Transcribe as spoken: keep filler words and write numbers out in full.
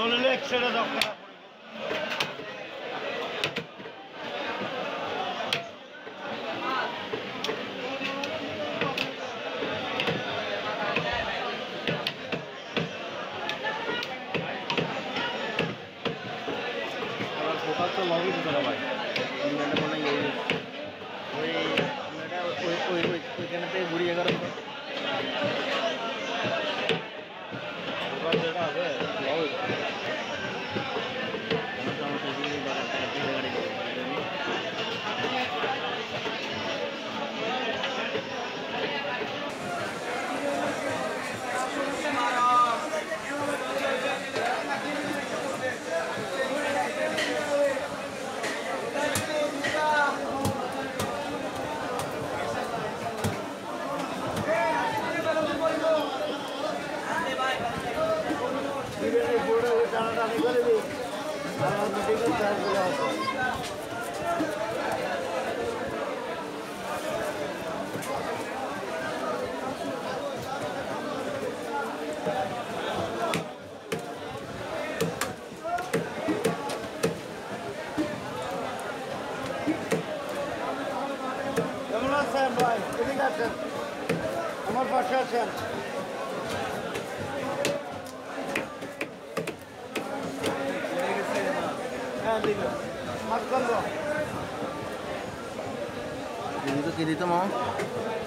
Solele iki şere dakika. Makan dong. Ini tuh kiri tuh mau.